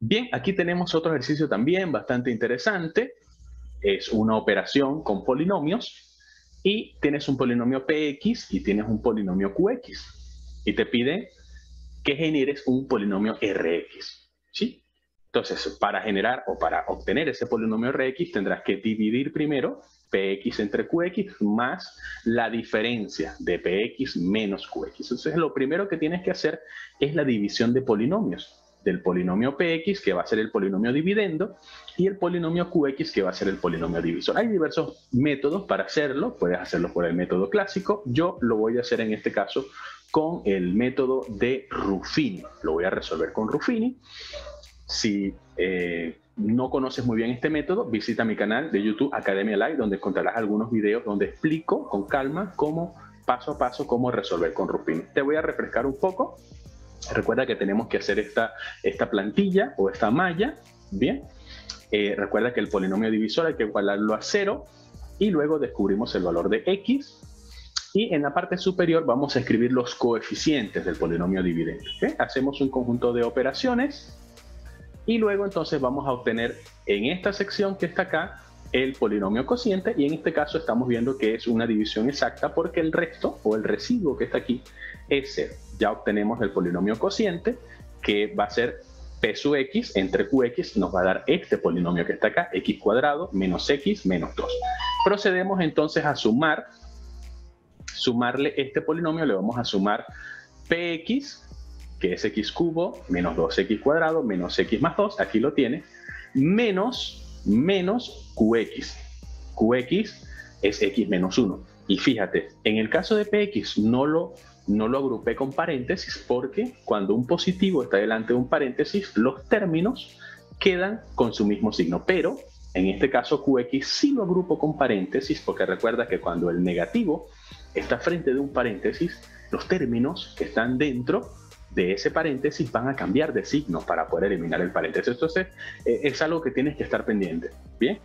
Bien, aquí tenemos otro ejercicio también bastante interesante. Es una operación con polinomios y tienes un polinomio px y tienes un polinomio qx. Y te pide que generes un polinomio rx, ¿sí? Entonces, para generar o para obtener ese polinomio rx tendrás que dividir primero px entre qx más la diferencia de px menos qx. Entonces, lo primero que tienes que hacer es la división de polinomios. Del polinomio px, que va a ser el polinomio dividendo, y el polinomio qx, que va a ser el polinomio divisor. Hay diversos métodos para hacerlo, puedes hacerlo por el método clásico. Yo lo voy a hacer en este caso con el método de Ruffini. Lo voy a resolver con Ruffini. Si no conoces muy bien este método, visita mi canal de YouTube Academia Live, donde encontrarás algunos videos donde explico con calma cómo, paso a paso, cómo resolver con Ruffini. Te voy a refrescar un poco. Recuerda que tenemos que hacer esta plantilla o esta malla, ¿bien? Recuerda que el polinomio divisor hay que igualarlo a 0 y luego descubrimos el valor de x. Y en la parte superior vamos a escribir los coeficientes del polinomio dividendo, ¿okay? Hacemos un conjunto de operaciones y luego entonces vamos a obtener en esta sección que está acá el polinomio cociente, y en este caso estamos viendo que es una división exacta porque el resto o el residuo que está aquí es 0. Ya obtenemos el polinomio cociente, que va a ser p sub x entre qx, nos va a dar este polinomio que está acá, x cuadrado menos x menos 2. Procedemos entonces a sumarle este polinomio, le vamos a sumar px, que es x cubo, menos 2x cuadrado, menos x más 2, aquí lo tiene, menos qx. Qx es x menos 1. Y fíjate, en el caso de px no lo agrupé con paréntesis porque cuando un positivo está delante de un paréntesis, los términos quedan con su mismo signo. Pero en este caso QX sí lo agrupo con paréntesis porque recuerda que cuando el negativo está frente de un paréntesis, los términos que están dentro de ese paréntesis van a cambiar de signo para poder eliminar el paréntesis. Entonces es algo que tienes que estar pendiente. Bien.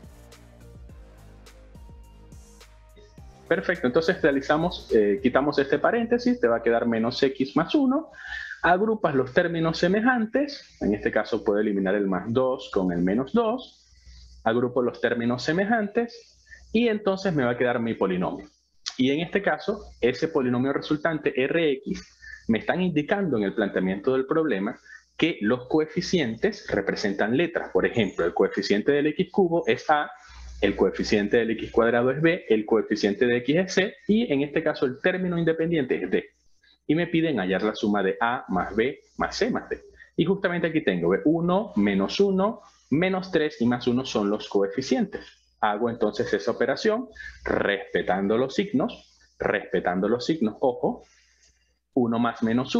Perfecto, entonces realizamos, quitamos este paréntesis, te va a quedar menos x más 1. Agrupas los términos semejantes, en este caso puedo eliminar el más 2 con el menos 2. Agrupo los términos semejantes y entonces me va a quedar mi polinomio. Y en este caso, ese polinomio resultante Rx me están indicando en el planteamiento del problema que los coeficientes representan letras. Por ejemplo, el coeficiente del x cubo es a, el coeficiente del x cuadrado es b, el coeficiente de x es c, y en este caso el término independiente es d. Y me piden hallar la suma de a más b más c más d. Y justamente aquí tengo 1, menos 3 y más 1 son los coeficientes. Hago entonces esa operación respetando los signos, ojo, 1 más menos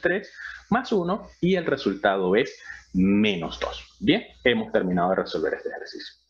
3 más 1 y el resultado es menos 2. Bien, hemos terminado de resolver este ejercicio.